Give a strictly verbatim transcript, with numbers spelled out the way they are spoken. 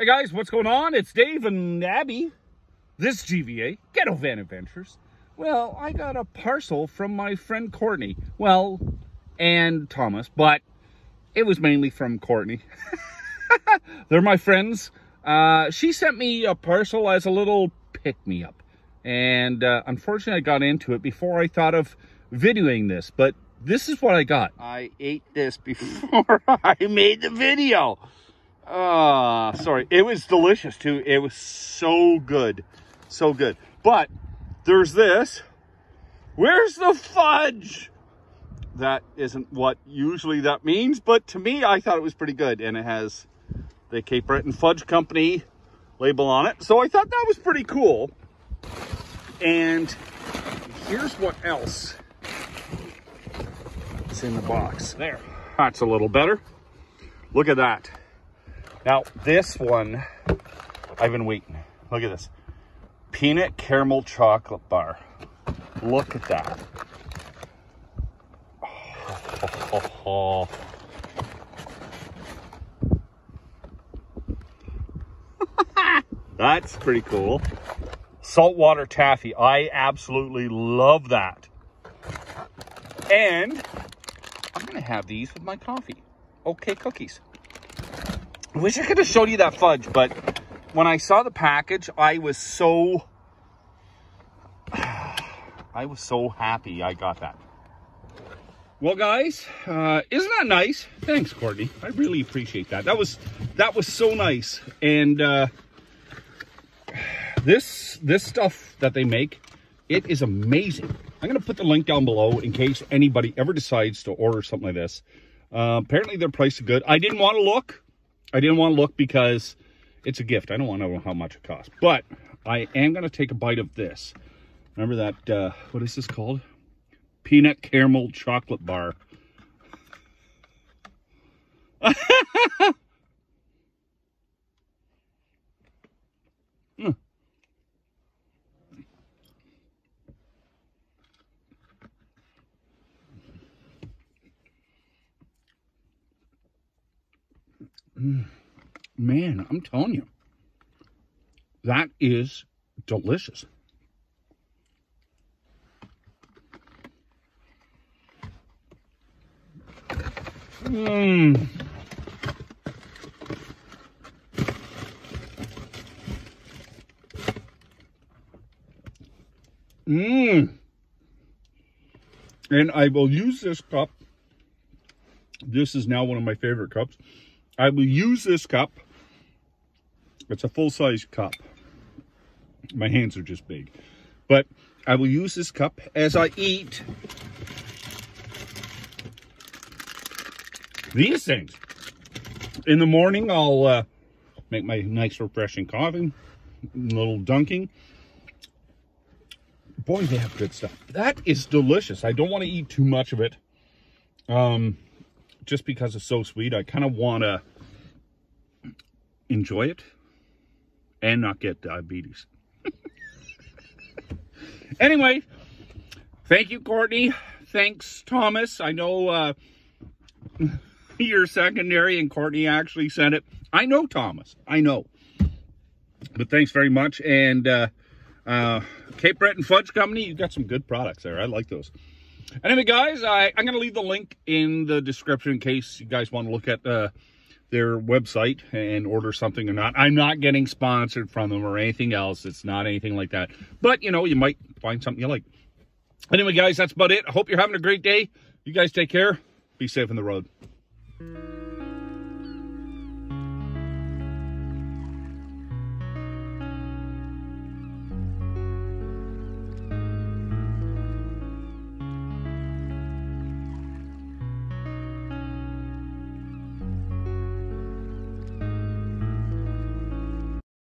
Hey guys, what's going on? It's Dave and Abby. This G V A, Ghetto Van Adventures. Well, I got a parcel from my friend Courtney. Well, and Thomas, but it was mainly from Courtney. They're my friends. Uh, she sent me a parcel as a little pick-me-up. And uh, unfortunately, I got into it before I thought of videoing this. But this is what I got. I ate this before I made the video. Ah, uh, sorry. It was delicious too. It was so good. So good. But there's this. Where's the fudge? That isn't what usually that means, but to me, I thought it was pretty good. And it has the Cape Breton Fudge Company label on it. So I thought that was pretty cool. And here's what else is in the box. There. That's a little better. Look at that. Now, this one, I've been waiting. Look at this. Peanut caramel chocolate bar. Look at that. Oh, ho, ho, ho. That's pretty cool. Saltwater taffy. I absolutely love that. And I'm going to have these with my coffee. Okay, cookies. I wish I could have showed you that fudge, but when I saw the package, I was so, I was so happy I got that. Well, guys, uh, isn't that nice? Thanks, Courtney. I really appreciate that. That was, that was so nice. And uh, this, this stuff that they make, it is amazing. I'm going to put the link down below in case anybody ever decides to order something like this. Uh, apparently, their price is good. I didn't want to look. I didn't want to look because it's a gift. I don't want to know how much it costs. But I am going to take a bite of this. Remember that, uh, what is this called? Peanut caramel chocolate bar. mm. Man, I'm telling you, that is delicious. Mmm. Mmm. And I will use this cup. This is now one of my favorite cups. I will use this cup. It's a full-size cup. My hands are just big. But I will use this cup as I eat these things. In the morning, I'll uh, make my nice, refreshing coffee. A little dunking. Boy, they have good stuff. That is delicious. I don't want to eat too much of it. Um, just because it's so sweet. I kind of want to enjoy it and not get diabetes. Anyway, thank you, Courtney. Thanks, Thomas. I know uh, you're secondary and Courtney actually sent it. I know, Thomas. I know. But thanks very much. And uh, uh, Cape Breton Fudge Company, you've got some good products there. I like those. Anyway, guys, I, I'm going to leave the link in the description in case you guys want to look at uh, their website and order something or not. I'm not getting sponsored from them or anything else. It's not anything like that. But, you know, you might find something you like. Anyway, guys, that's about it. I hope you're having a great day. You guys take care. Be safe on the road.